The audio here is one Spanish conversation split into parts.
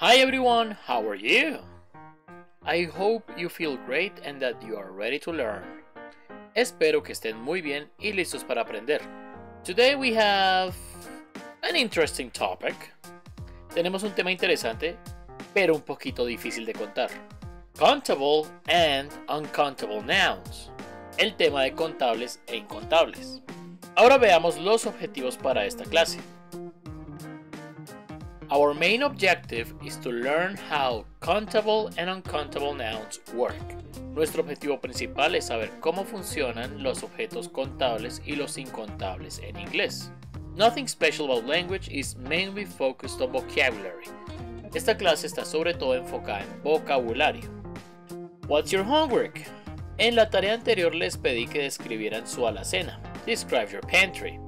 Hi everyone, how are you? I hope you feel great and that you are ready to learn. Espero que estén muy bien y listos para aprender. Today we have an interesting topic. Tenemos un tema interesante, pero un poquito difícil de contar. Countable and uncountable nouns. El tema de contables e incontables. Ahora veamos los objetivos para esta clase. Our main objective is to learn how countable and uncountable nouns work. Nuestro objetivo principal es saber cómo funcionan los objetos contables y los incontables en inglés. Nothing special about language is mainly focused on vocabulary. Esta clase está sobre todo enfocada en vocabulario. What's your homework? En la tarea anterior les pedí que describieran su alacena. Describe your pantry.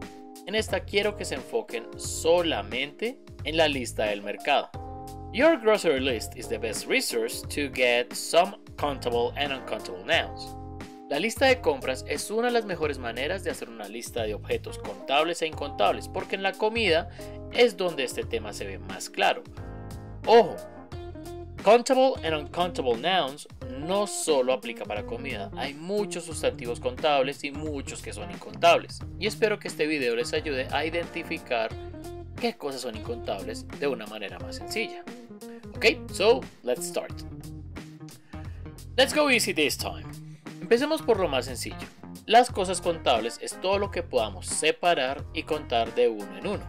En esta quiero que se enfoquen solamente en la lista del mercado. Your grocery list is the best resource to get some countable and uncountable nouns. La lista de compras es una de las mejores maneras de hacer una lista de objetos contables e incontables, porque en la comida es donde este tema se ve más claro. Ojo, countable and uncountable nouns no solo aplica para comida, hay muchos sustantivos contables y muchos que son incontables. Y espero que este video les ayude a identificar qué cosas son incontables de una manera más sencilla. Ok, so let's start. Let's go easy this time. Empecemos por lo más sencillo. Las cosas contables es todo lo que podamos separar y contar de uno en uno.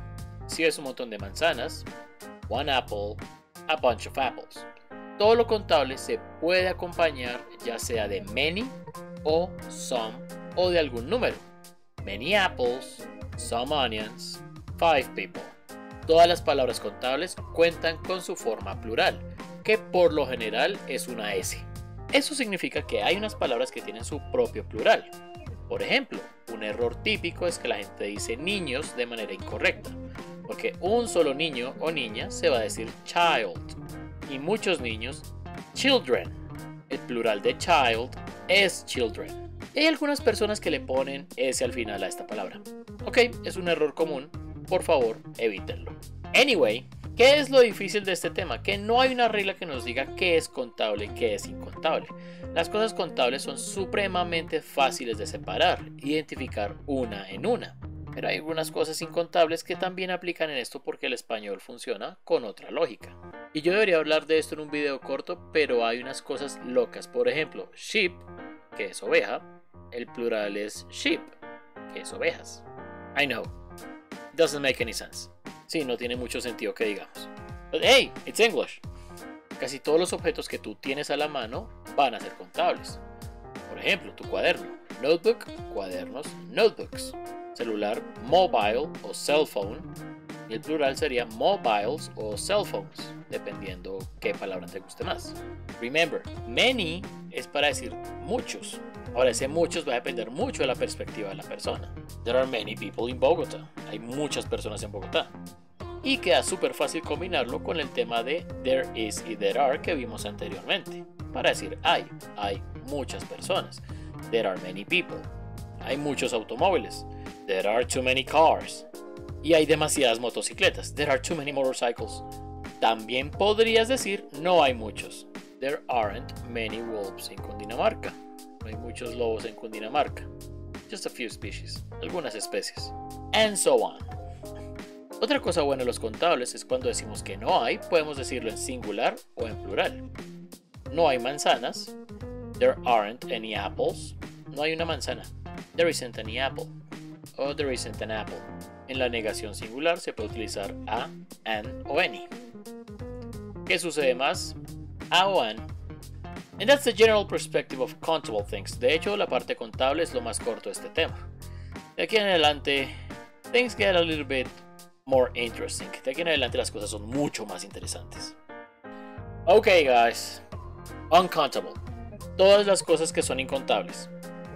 Si es un montón de manzanas, one apple, a bunch of apples. Todo lo contable se puede acompañar ya sea de many o some o de algún número. Many apples, some onions, five people. Todas las palabras contables cuentan con su forma plural, que por lo general es una S. Eso significa que hay unas palabras que tienen su propio plural. Por ejemplo, un error típico es que la gente dice niños de manera incorrecta, porque un solo niño o niña se va a decir child, y muchos niños, children. El plural de child es children. Hay algunas personas que le ponen S al final a esta palabra. Ok, es un error común. Por favor, evítenlo. Anyway, ¿qué es lo difícil de este tema? Que no hay una regla que nos diga qué es contable y qué es incontable. Las cosas contables son supremamente fáciles de separar, identificar una en una. Pero hay algunas cosas incontables que también aplican en esto porque el español funciona con otra lógica. Y yo debería hablar de esto en un video corto, pero hay unas cosas locas. Por ejemplo, sheep, que es oveja, el plural es sheep, que es ovejas. I know. Doesn't make any sense. Sí, no tiene mucho sentido que digamos. But hey, it's English. Casi todos los objetos que tú tienes a la mano van a ser contables. Por ejemplo, tu cuaderno, notebook, cuadernos, notebooks. Celular, mobile o cell phone. Y el plural sería mobiles o cell phones, dependiendo qué palabra te guste más. Remember, many es para decir muchos. Ahora, ese muchos va a depender mucho de la perspectiva de la persona. There are many people in Bogotá. Hay muchas personas en Bogotá. Y queda súper fácil combinarlo con el tema de there is y there are que vimos anteriormente. Para decir hay muchas personas. There are many people. Hay muchos automóviles. There are too many cars. Y hay demasiadas motocicletas. There are too many motorcycles. También podrías decir no hay muchos. There aren't many wolves in Cundinamarca. No hay muchos lobos en Cundinamarca. Just a few species. Algunas especies. And so on. Otra cosa buena de los contables es cuando decimos que no hay, podemos decirlo en singular o en plural. No hay manzanas. There aren't any apples. No hay una manzana. There isn't any apple. O there isn't an apple. En la negación singular se puede utilizar a, an o any. ¿Qué sucede más? A o an. And that's the general perspective of countable things. De hecho, la parte contable es lo más corto de este tema. De aquí en adelante, things get a little bit more interesting. De aquí en adelante las cosas son mucho más interesantes. Ok, guys. Uncountable. Todas las cosas que son incontables.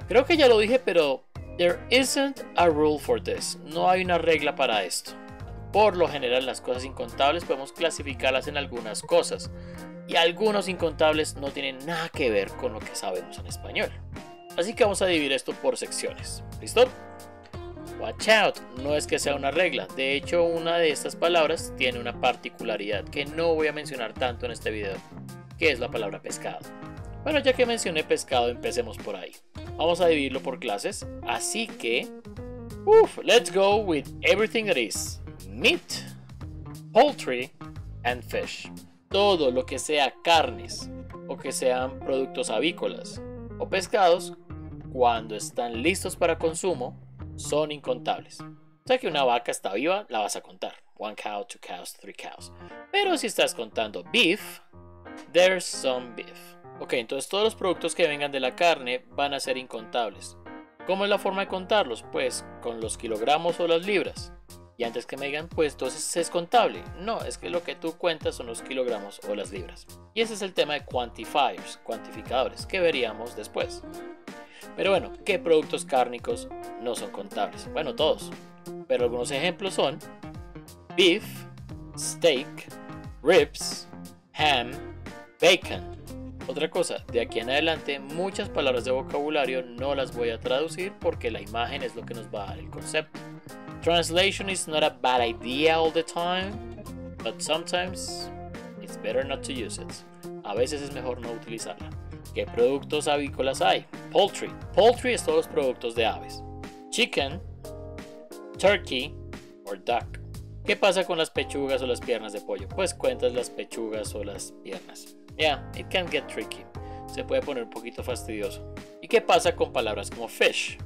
Creo que ya lo dije, pero there isn't a rule for this. No hay una regla para esto. Por lo general, las cosas incontables podemos clasificarlas en algunas cosas. Y algunos incontables no tienen nada que ver con lo que sabemos en español. Así que vamos a dividir esto por secciones. ¿Listo? Watch out no es que sea una regla, de hecho una de estas palabras tiene una particularidad que no voy a mencionar tanto en este video, que es la palabra pescado. Bueno, ya que mencioné pescado, empecemos por ahí. Vamos a dividirlo por clases, así que let's go with everything that is meat, poultry and fish. Todo lo que sea carnes o que sean productos avícolas o pescados, cuando están listos para consumo, son incontables. O sea que una vaca está viva, la vas a contar. 1 cow, 2 cows, 3 cows. Pero si estás contando beef, there's some beef. Ok, entonces todos los productos que vengan de la carne van a ser incontables. ¿Cómo es la forma de contarlos? Pues con los kilogramos o las libras. Y antes que me digan, pues entonces es contable. No, es que lo que tú cuentas son los kilogramos o las libras. Y ese es el tema de quantifiers, cuantificadores, que veríamos después. Pero bueno, ¿qué productos cárnicos no son contables? Bueno, todos. Pero algunos ejemplos son beef, steak, ribs, ham, bacon. Otra cosa, de aquí en adelante muchas palabras de vocabulario no las voy a traducir porque la imagen es lo que nos va a dar el concepto. Translation is not a bad idea all the time, but sometimes it's better not to use it. A veces es mejor no utilizarla. ¿Qué productos avícolas hay? Poultry. Poultry es todos los productos de aves. Chicken, turkey or duck. ¿Qué pasa con las pechugas o las piernas de pollo? Pues cuentas las pechugas o las piernas. Yeah, it can get tricky. Se puede poner un poquito fastidioso. ¿Y qué pasa con palabras como fish?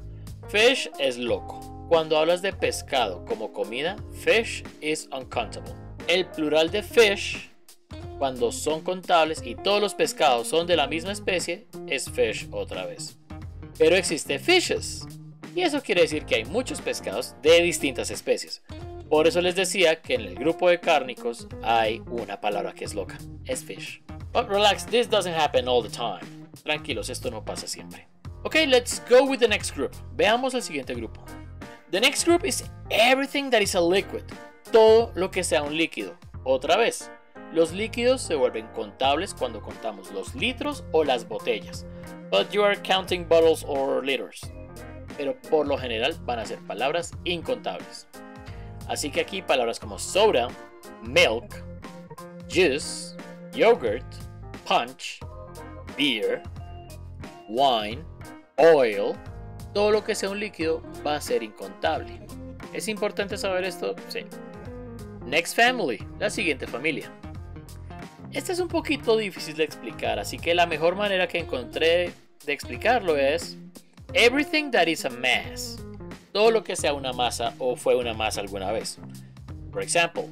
Fish es loco. Cuando hablas de pescado como comida, fish is uncountable. El plural de fish, cuando son contables y todos los pescados son de la misma especie, es fish otra vez. Pero existe fishes. Y eso quiere decir que hay muchos pescados de distintas especies. Por eso les decía que en el grupo de cárnicos hay una palabra que es loca. Es fish. But relax, this doesn't happen all the time. Tranquilos, esto no pasa siempre. Ok, let's go with the next group. Veamos el siguiente grupo. The next group is everything that is a liquid. Todo lo que sea un líquido. Otra vez, los líquidos se vuelven contables cuando contamos los litros o las botellas. But you are counting bottles or liters. Pero por lo general van a ser palabras incontables. Así que aquí palabras como soda, milk, juice, yogurt, punch, beer, wine, oil, todo lo que sea un líquido va a ser incontable. ¿Es importante saber esto? Sí. Next family, la siguiente familia. Este es un poquito difícil de explicar, así que la mejor manera que encontré de explicarlo es everything that is a mass. Todo lo que sea una masa o fue una masa alguna vez. Por ejemplo,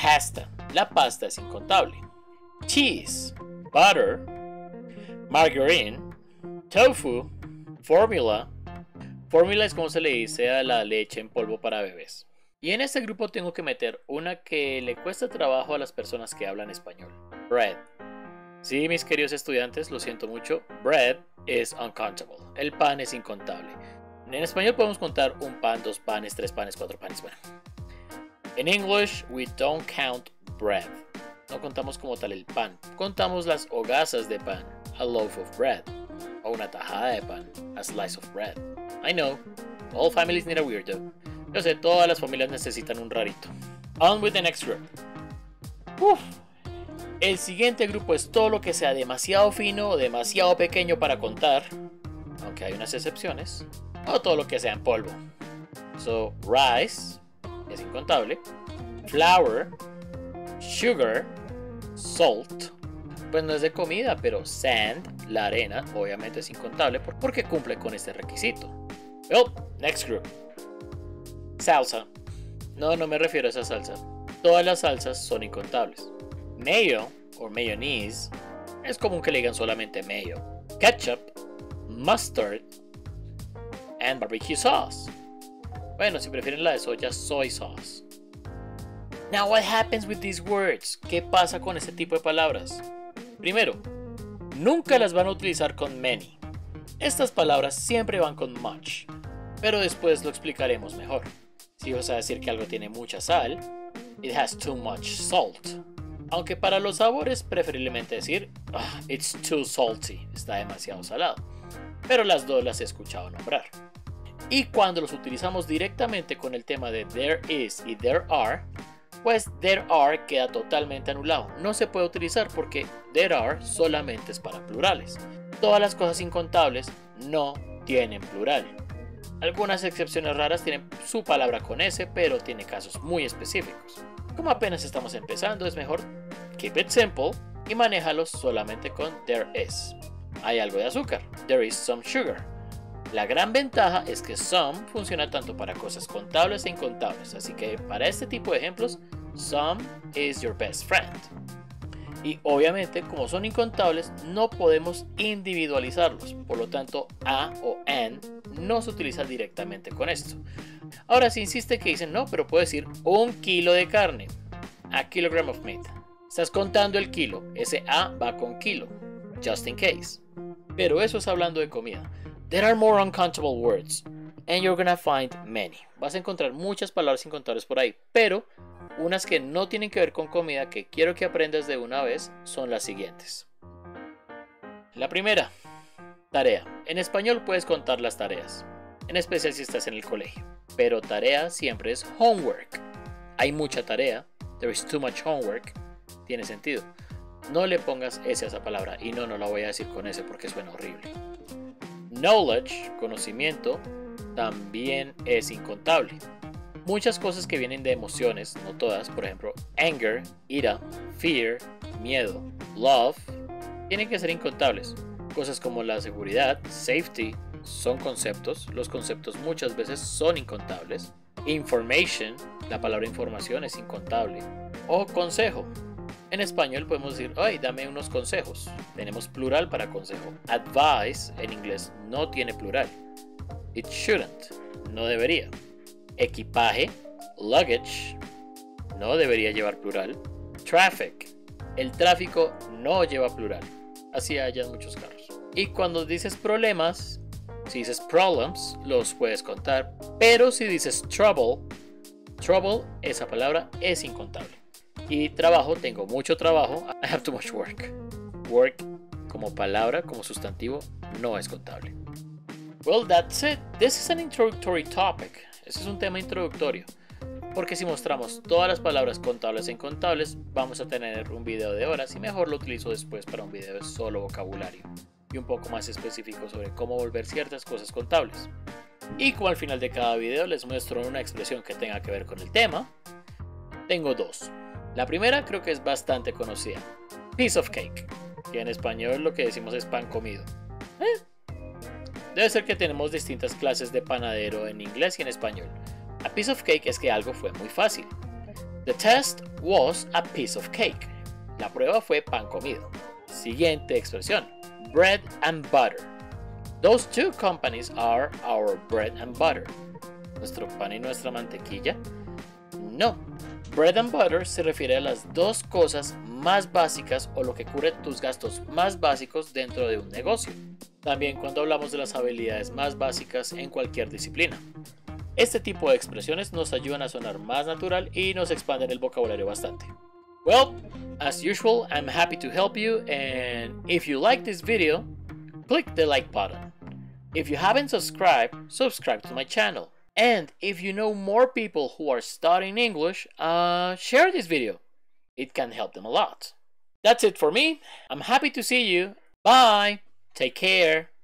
pasta. La pasta es incontable. Cheese, butter, margarine, tofu, formula. Formula es como se le dice a la leche en polvo para bebés. Y en este grupo tengo que meter una que le cuesta trabajo a las personas que hablan español. Bread. Sí, mis queridos estudiantes, lo siento mucho. Bread is uncountable. El pan es incontable. En español podemos contar un pan, dos panes, tres panes, cuatro panes, bueno. En English, we don't count bread. No contamos como tal el pan. Contamos las hogazas de pan, a loaf of bread. O una tajada de pan, a slice of bread. I know, all families need a weirdo. Yo sé, todas las familias necesitan un rarito. On with the next group. El siguiente grupo es todo lo que sea demasiado fino o demasiado pequeño para contar. Aunque hay unas excepciones. O todo lo que sea en polvo. So, rice es incontable. Flour, sugar, salt. Pues no es de comida, pero sand, la arena, obviamente es incontable porque cumple con este requisito. Well, next group. Salsa. No, no me refiero a esa salsa. Todas las salsas son incontables. Mayo o mayonnaise. Es común que le digan solamente mayo. Ketchup, mustard. And barbecue sauce. Bueno, si prefieren la de soya, soy sauce. Now what happens with these words? ¿Qué pasa con este tipo de palabras? Primero, nunca las van a utilizar con many. Estas palabras siempre van con much, pero después lo explicaremos mejor. Si vas a decir que algo tiene mucha sal, it has too much salt. Aunque para los sabores preferiblemente decir it's too salty, está demasiado salado. Pero las dos las he escuchado nombrar. Y cuando los utilizamos directamente con el tema de there is y there are, pues there are queda totalmente anulado. No se puede utilizar porque there are solamente es para plurales. Todas las cosas incontables no tienen plural. Algunas excepciones raras tienen su palabra con S, pero tiene casos muy específicos. Como apenas estamos empezando, es mejor keep it simple y manéjalos solamente con there is. Hay algo de azúcar, there is some sugar. La gran ventaja es que some funciona tanto para cosas contables e incontables, así que para este tipo de ejemplos, some is your best friend. Y obviamente, como son incontables, no podemos individualizarlos, por lo tanto, a o an no se utiliza directamente con esto. Ahora, si insiste que dicen no, pero puedo decir un kilo de carne, a kilogram of meat. Estás contando el kilo, ese a va con kilo, just in case. Pero eso es hablando de comida. There are more uncountable words, and you're gonna find many. Vas a encontrar muchas palabras incontables por ahí, pero unas que no tienen que ver con comida que quiero que aprendas de una vez son las siguientes. La primera, tarea. En español puedes contar las tareas, en especial si estás en el colegio, pero tarea siempre es homework. Hay mucha tarea, there is too much homework, tiene sentido. No le pongas S a esa palabra y no la voy a decir con S porque suena horrible. Knowledge, conocimiento, también es incontable. Muchas cosas que vienen de emociones, no todas, por ejemplo, anger, ira, fear, miedo, love, tienen que ser incontables. Cosas como la seguridad, safety, son conceptos. Los conceptos muchas veces son incontables. Information, la palabra información es incontable. O consejo. En español podemos decir, ay, dame unos consejos. Tenemos plural para consejo. Advice en inglés no tiene plural. It shouldn't. No debería. Equipaje. Luggage. No debería llevar plural. Traffic. El tráfico no lleva plural. Así hay en muchos carros. Y cuando dices problemas, si dices problems, los puedes contar. Pero si dices trouble, trouble, esa palabra es incontable. Y trabajo, tengo mucho trabajo, I have too much work. Work como palabra, como sustantivo, no es contable. Well, that's it. This is an introductory topic. Este es un tema introductorio. Porque si mostramos todas las palabras contables e incontables, vamos a tener un video de horas y mejor lo utilizo después para un video de solo vocabulario. Y un poco más específico sobre cómo volver ciertas cosas contables. Y como al final de cada video les muestro una expresión que tenga que ver con el tema, tengo dos. La primera creo que es bastante conocida, piece of cake, que en español lo que decimos es pan comido. Debe ser que tenemos distintas clases de panadero en inglés y en español. A piece of cake es que algo fue muy fácil. The test was a piece of cake. La prueba fue pan comido. Siguiente expresión, bread and butter. Those two companies are our bread and butter. ¿Nuestro pan y nuestra mantequilla? No. Bread and butter se refiere a las dos cosas más básicas o lo que cubre tus gastos más básicos dentro de un negocio. También cuando hablamos de las habilidades más básicas en cualquier disciplina. Este tipo de expresiones nos ayudan a sonar más natural y nos expanden el vocabulario bastante. Well, as usual, I'm happy to help you, and if you like this video, click the like button. If you haven't subscribed, subscribe to my channel. And if you know more people who are studying English, share this video. It can help them a lot. That's it for me. I'm happy to see you. Bye. Take care.